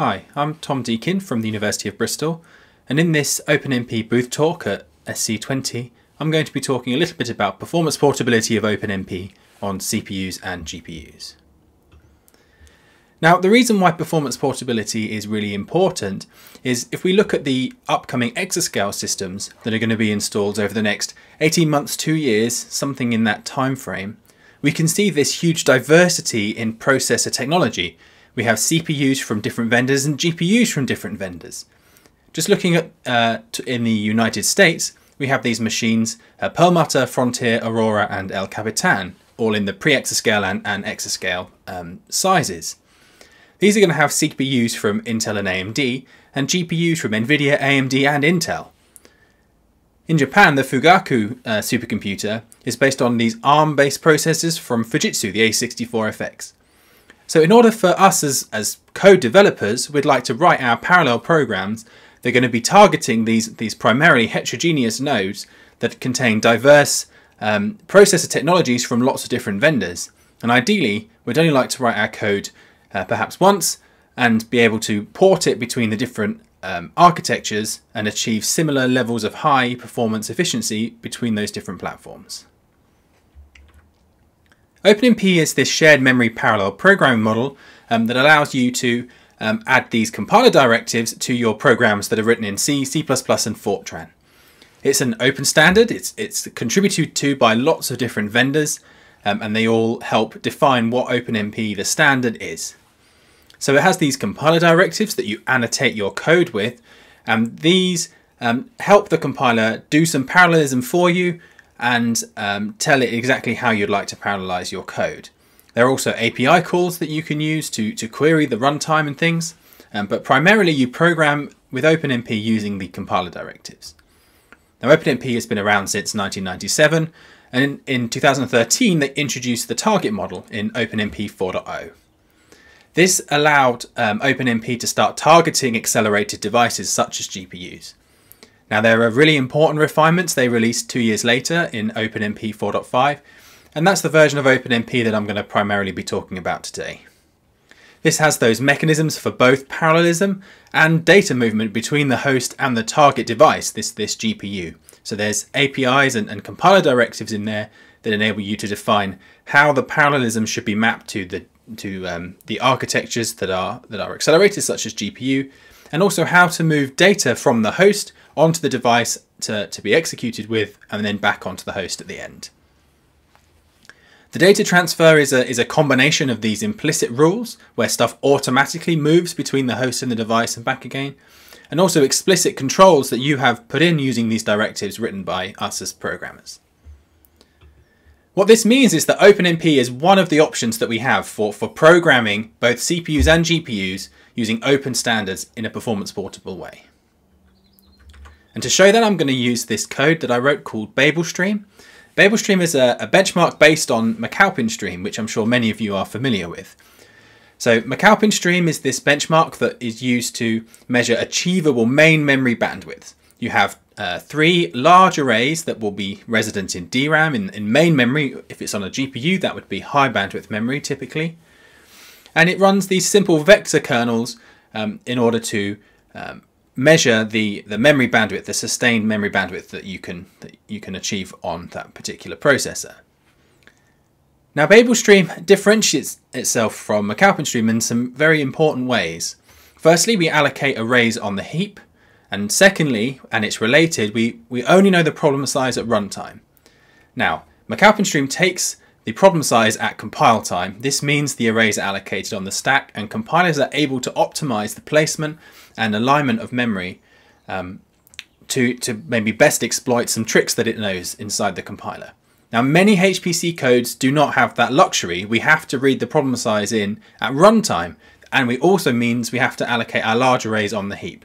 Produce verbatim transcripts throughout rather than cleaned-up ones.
Hi, I'm Tom Deakin from the University of Bristol, and in this OpenMP booth talk at S C twenty, I'm going to be talking a little bit about performance portability of OpenMP on C P Us and G P Us. Now, the reason why performance portability is really important is if we look at the upcoming exascale systems that are going to be installed over the next eighteen months, two years, something in that time frame, we can see this huge diversity in processor technology. We have C P Us from different vendors and G P Us from different vendors. Just looking at uh, in the United States, we have these machines, uh, Perlmutter, Frontier, Aurora and El Capitan, all in the pre-exascale and, and exascale um, sizes. These are going to have C P Us from Intel and A M D and G P Us from Nvidia, A M D and Intel. In Japan, the Fugaku uh, supercomputer is based on these ARM-based processors from Fujitsu, the A sixty-four F X. So in order for us as, as code developers, we'd like to write our parallel programs. They're going to be targeting these, these primarily heterogeneous nodes that contain diverse um, processor technologies from lots of different vendors. And ideally, we'd only like to write our code Uh, perhaps once and be able to port it between the different um, architectures and achieve similar levels of high performance efficiency between those different platforms. OpenMP is this shared memory parallel programming model um, that allows you to um, add these compiler directives to your programs that are written in C, C plus plus, and Fortran. It's an open standard, it's, it's contributed to by lots of different vendors, Um, and they all help define what OpenMP the standard is. So it has these compiler directives that you annotate your code with, and these um, help the compiler do some parallelism for you and um, tell it exactly how you'd like to parallelize your code. There are also A P I calls that you can use to, to query the runtime and things, um, but primarily you program with OpenMP using the compiler directives. Now OpenMP has been around since nineteen ninety-seven, and in two thousand thirteen they introduced the target model in OpenMP four point oh. This allowed um, OpenMP to start targeting accelerated devices such as G P Us. Now there are really important refinements they released two years later in OpenMP four point five, and that's the version of OpenMP that I'm going to primarily be talking about today. This has those mechanisms for both parallelism and data movement between the host and the target device, this, this G P U. So there's A P Is and, and compiler directives in there that enable you to define how the parallelism should be mapped to the, to, um, the architectures that are, that are accelerated, such as G P U, and also how to move data from the host onto the device to, to be executed with and then back onto the host at the end. The data transfer is a, is a combination of these implicit rules where stuff automatically moves between the host and the device and back again, and also explicit controls that you have put in using these directives written by us as programmers. What this means is that OpenMP is one of the options that we have for, for programming both C P Us and G P Us using open standards in a performance portable way. And to show that, I'm going to use this code that I wrote called BabelStream. BabelStream is a, a benchmark based on McCalpinStream, which I'm sure many of you are familiar with. So McCalpinStream is this benchmark that is used to measure achievable main memory bandwidth. You have uh, three large arrays that will be resident in D RAM. In, in main memory, if it's on a G P U, that would be high bandwidth memory typically. And it runs these simple vector kernels um, in order to um, measure the, the memory bandwidth, the sustained memory bandwidth that you can, that you can achieve on that particular processor. Now BabelStream differentiates itself from McCalpinStream in some very important ways. Firstly, we allocate arrays on the heap, and secondly, and it's related, we, we only know the problem size at runtime. Now McCalpinStream takes the problem size at compile time. This means the arrays are allocated on the stack and compilers are able to optimize the placement and alignment of memory um, to, to maybe best exploit some tricks that it knows inside the compiler. Now many H P C codes do not have that luxury. We have to read the problem size in at runtime, and we also means we have to allocate our large arrays on the heap.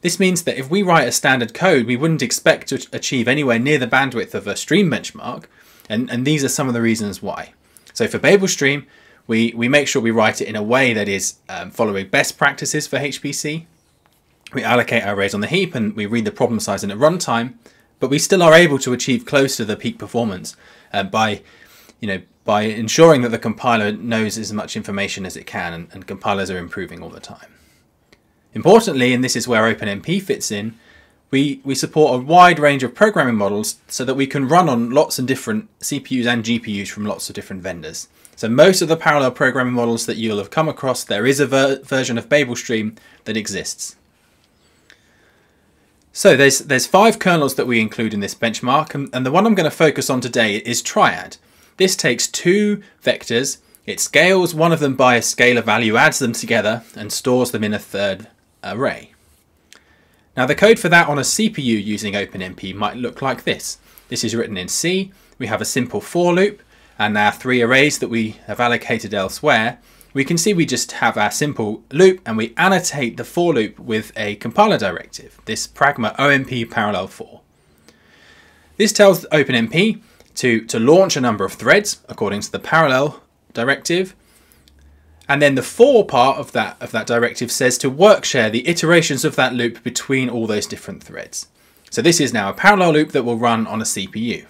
This means that if we write a standard code, we wouldn't expect to achieve anywhere near the bandwidth of a stream benchmark, and, and these are some of the reasons why. So for BabelStream, We, we make sure we write it in a way that is um, following best practices for H P C. We allocate our arrays on the heap and we read the problem size in at runtime, but we still are able to achieve close to the peak performance uh, by, you know, by ensuring that the compiler knows as much information as it can, and, and compilers are improving all the time. Importantly, and this is where OpenMP fits in, we, we support a wide range of programming models so that we can run on lots of different C P Us and G P Us from lots of different vendors. So most of the parallel programming models that you'll have come across, there is a ver version of BabelStream that exists. So there's, there's five kernels that we include in this benchmark, and, and the one I'm going to focus on today is Triad. This takes two vectors, it scales one of them by a scalar value, adds them together, and stores them in a third array. Now the code for that on a C P U using OpenMP might look like this. This is written in C, we have a simple for loop, and our three arrays that we have allocated elsewhere. We can see we just have our simple loop and we annotate the for loop with a compiler directive, this pragma O M P parallel for. This tells OpenMP to, to launch a number of threads according to the parallel directive. And then the for part of that, of that directive says to work share the iterations of that loop between all those different threads. So this is now a parallel loop that will run on a C P U.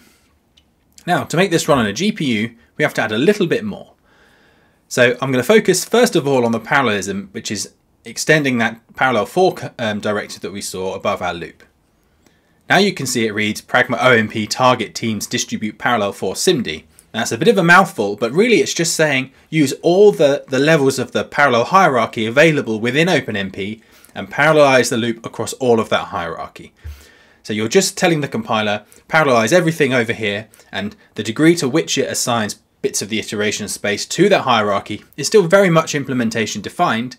Now to make this run on a G P U, we have to add a little bit more. So I'm going to focus first of all on the parallelism, which is extending that parallel for um, directive that we saw above our loop. Now you can see it reads pragma O M P target teams distribute parallel for SIMD. Now that's a bit of a mouthful, but really it's just saying use all the, the levels of the parallel hierarchy available within OpenMP and parallelize the loop across all of that hierarchy. So you're just telling the compiler, parallelize everything over here, and the degree to which it assigns bits of the iteration space to that hierarchy is still very much implementation defined,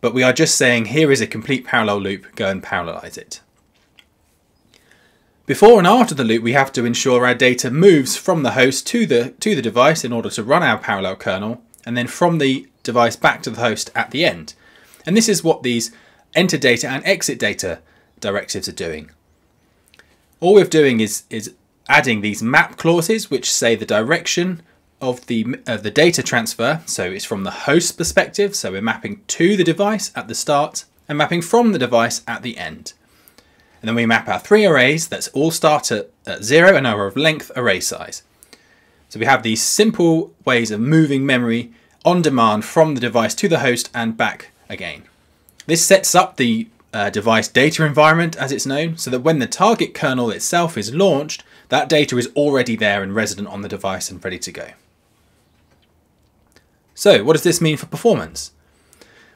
but we are just saying here is a complete parallel loop, go and parallelize it. Before and after the loop, we have to ensure our data moves from the host to the, to the device in order to run our parallel kernel, and then from the device back to the host at the end. And this is what these enter data and exit data directives are doing. All we're doing is, is adding these map clauses, which say the direction of the, uh, the data transfer. So it's from the host perspective. So we're mapping to the device at the start and mapping from the device at the end. And then we map our three arrays that all start at, at zero and are of length array size. So we have these simple ways of moving memory on demand from the device to the host and back again. This sets up the Uh, device data environment, as it's known, so that when the target kernel itself is launched, that data is already there and resident on the device and ready to go. So what does this mean for performance?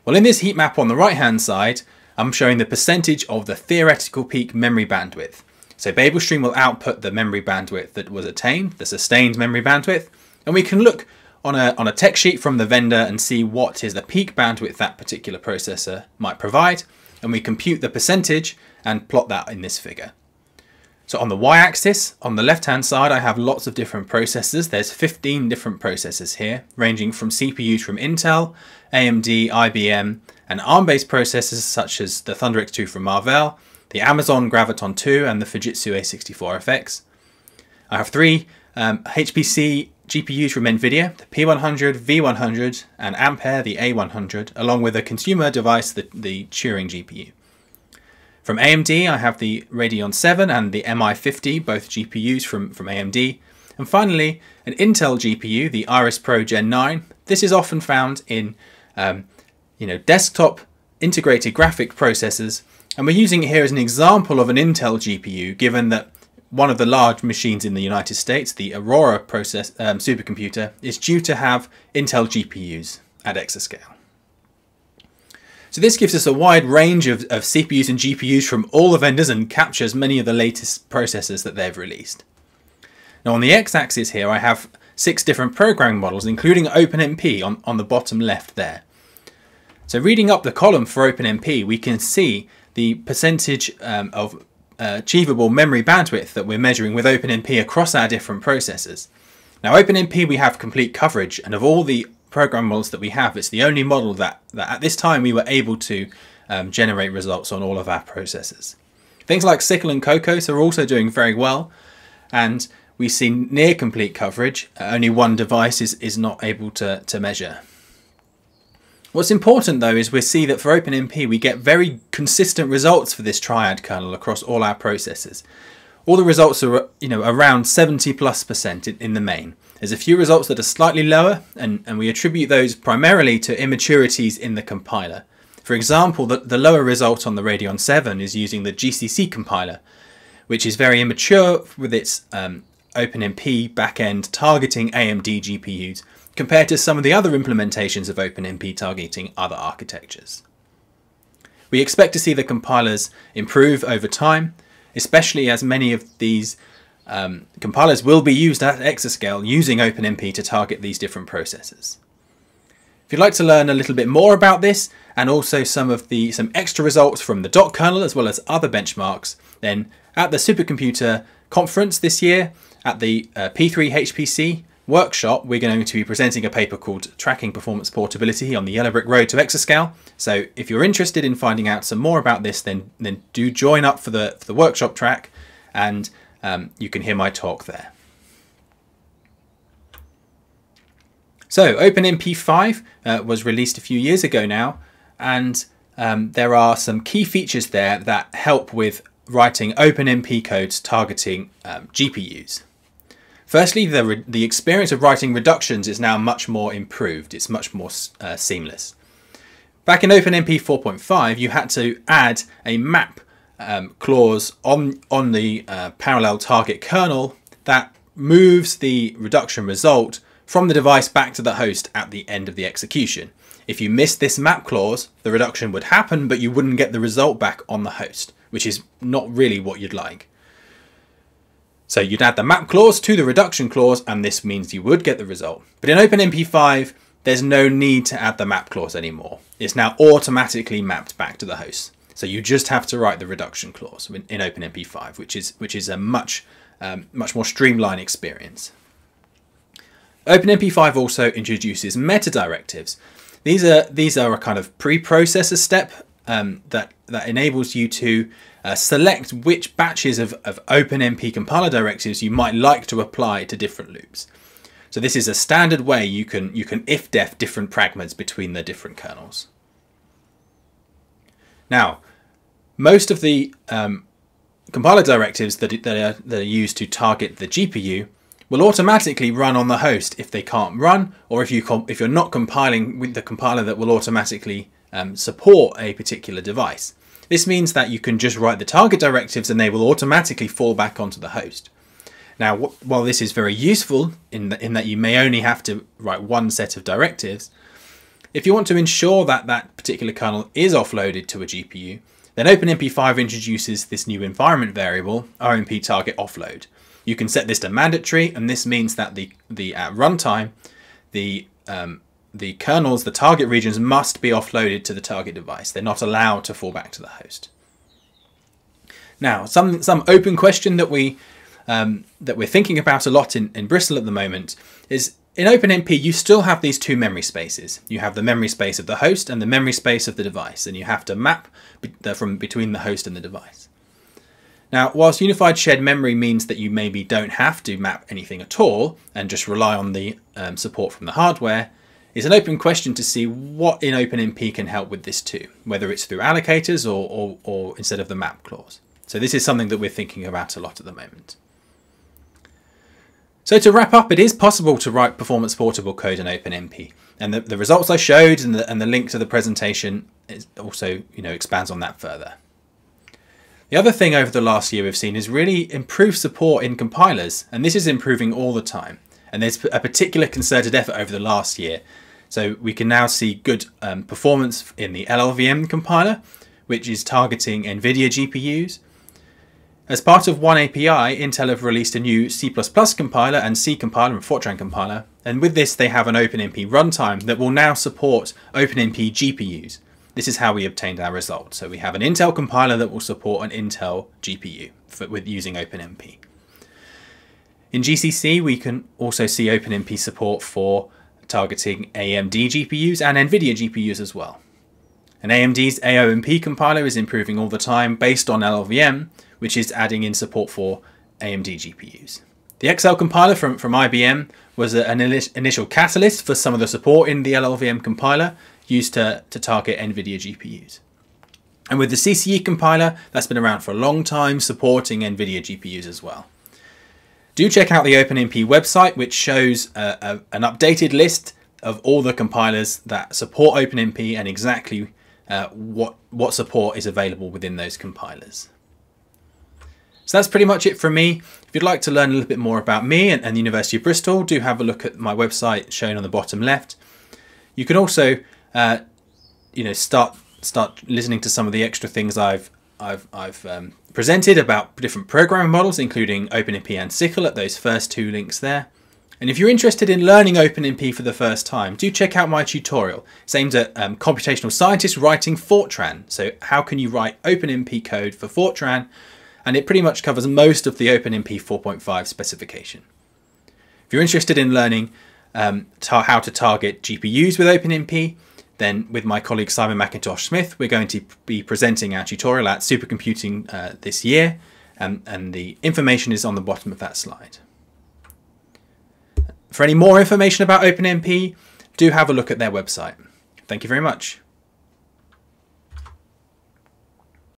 Well, in this heat map on the right hand side, I'm showing the percentage of the theoretical peak memory bandwidth. So BabelStream will output the memory bandwidth that was attained, the sustained memory bandwidth, and we can look on a, on a tech sheet from the vendor and see what is the peak bandwidth that particular processor might provide. And we compute the percentage and plot that in this figure. So on the y-axis, on the left-hand side, I have lots of different processors. There's fifteen different processors here, ranging from C P Us from Intel, A M D, I B M, and ARM-based processors such as the ThunderX two from Marvell, the Amazon Graviton two, and the Fujitsu A sixty-four F X. I have three um, H P C G P Us from Nvidia, the P one hundred, V one hundred, and Ampere, the A one hundred, along with a consumer device, the, the Turing G P U. From A M D, I have the Radeon seven and the M I fifty, both G P Us from, from A M D. And finally, an Intel G P U, the Iris Pro Gen nine. This is often found in um, you know, desktop integrated graphic processors. And we're using it here as an example of an Intel G P U, given that one of the large machines in the United States, the Aurora process, um, supercomputer, is due to have Intel G P Us at exascale. So this gives us a wide range of, of C P Us and G P Us from all the vendors and captures many of the latest processors that they've released. Now on the x-axis here, I have six different programming models, including OpenMP on, on the bottom left there. So reading up the column for OpenMP, we can see the percentage um, of Uh, achievable memory bandwidth that we're measuring with OpenMP across our different processors. Now OpenMP, we have complete coverage, and of all the program models that we have, it's the only model that, that at this time we were able to um, generate results on all of our processors. Things like Cilk and Cocos are also doing very well, and we see near complete coverage. Uh, only one device is, is not able to, to measure. What's important though is we see that for OpenMP we get very consistent results for this triad kernel across all our processors. All the results are you know, around seventy plus percent in, in the main. There's a few results that are slightly lower, and, and we attribute those primarily to immaturities in the compiler. For example, the, the lower result on the Radeon seven is using the G C C compiler, which is very immature with its um, OpenMP backend targeting A M D G P Us compared to some of the other implementations of OpenMP targeting other architectures. We expect to see the compilers improve over time, especially as many of these um, compilers will be used at exascale using OpenMP to target these different processors. If you'd like to learn a little bit more about this and also some of the some extra results from the dot kernel as well as other benchmarks, then at the Supercomputer conference this year at the uh, P three H P C workshop, we're going to be presenting a paper called Tracking Performance Portability on the Yellow Brick Road to Exascale. So if you're interested in finding out some more about this, then, then do join up for the, for the workshop track, and um, you can hear my talk there. So OpenMP five uh, was released a few years ago now, and um, there are some key features there that help with writing OpenMP codes targeting um, G P Us. Firstly, the, the experience of writing reductions is now much more improved. It's much more uh, seamless. Back in OpenMP four point five, you had to add a map um, clause on, on the uh, parallel target kernel that moves the reduction result from the device back to the host at the end of the execution. If you missed this map clause, the reduction would happen, but you wouldn't get the result back on the host, which is not really what you'd like. So you'd add the map clause to the reduction clause, and this means you would get the result. But in OpenMP five, there's no need to add the map clause anymore. It's now automatically mapped back to the host. So you just have to write the reduction clause in, in OpenMP five, which is, which is a much, um, much more streamlined experience. OpenMP five also introduces meta directives. These are, these are a kind of preprocessor step um, that, that enables you to Uh, select which batches of, of OpenMP compiler directives you might like to apply to different loops. So this is a standard way you can, you can if-def different pragmas between the different kernels. Now, most of the um, compiler directives that, that, are, that are used to target the G P U will automatically run on the host if they can't run, or if, you comp if you're not compiling with the compiler that will automatically um, support a particular device. This means that you can just write the target directives and they will automatically fall back onto the host. Now, while this is very useful in, the, in that you may only have to write one set of directives, if you want to ensure that that particular kernel is offloaded to a G P U, then OpenMP five introduces this new environment variable, R M P target offload. You can set this to mandatory, and this means that the, the at runtime, the um, The kernels, the target regions, must be offloaded to the target device. They're not allowed to fall back to the host. Now, some some open question that we um, that we're thinking about a lot in, in Bristol at the moment is, in OpenMP you still have these two memory spaces. You have the memory space of the host and the memory space of the device, and you have to map be the, from between the host and the device. Now, whilst unified shared memory means that you maybe don't have to map anything at all and just rely on the um, support from the hardware, it's an open question to see what in OpenMP can help with this too, whether it's through allocators or, or, or instead of the map clause. So this is something that we're thinking about a lot at the moment. So to wrap up, it is possible to write performance portable code in OpenMP, and the, the results I showed and the, and the link to the presentation is also, you know, expands on that further. The other thing over the last year we've seen is really improved support in compilers, and this is improving all the time. And there's a particular concerted effort over the last year. So we can now see good um, performance in the L L V M compiler, which is targeting Nvidia G P Us. As part of one A P I, Intel have released a new C plus plus compiler and C compiler and Fortran compiler. And with this, they have an OpenMP runtime that will now support OpenMP G P Us. This is how we obtained our result. So we have an Intel compiler that will support an Intel G P U for, with using OpenMP. In G C C, we can also see OpenMP support for targeting A M D G P Us and Nvidia G P Us as well. And A M D's A O M P compiler is improving all the time based on L L V M, which is adding in support for A M D G P Us. The X L compiler from, from I B M was an initial catalyst for some of the support in the L L V M compiler used to, to target Nvidia G P Us. And with the C C E compiler, that's been around for a long time, supporting Nvidia G P Us as well. Do check out the OpenMP website, which shows uh, a, an updated list of all the compilers that support OpenMP and exactly uh, what, what support is available within those compilers. So that's pretty much it from me. If you'd like to learn a little bit more about me and, and the University of Bristol, do have a look at my website shown on the bottom left. You can also uh, you know, start start listening to some of the extra things I've I've, I've um, presented about different programming models, including OpenMP and Cilk, at those first two links there. And if you're interested in learning OpenMP for the first time, do check out my tutorial. It's aimed at um, computational scientists writing Fortran. So how can you write OpenMP code for Fortran? And it pretty much covers most of the OpenMP four point five specification. If you're interested in learning um, how to target G P Us with OpenMP, then with my colleague Simon McIntosh-Smith, we're going to be presenting our tutorial at Supercomputing uh, this year, um, and the information is on the bottom of that slide. For any more information about OpenMP, do have a look at their website. Thank you very much.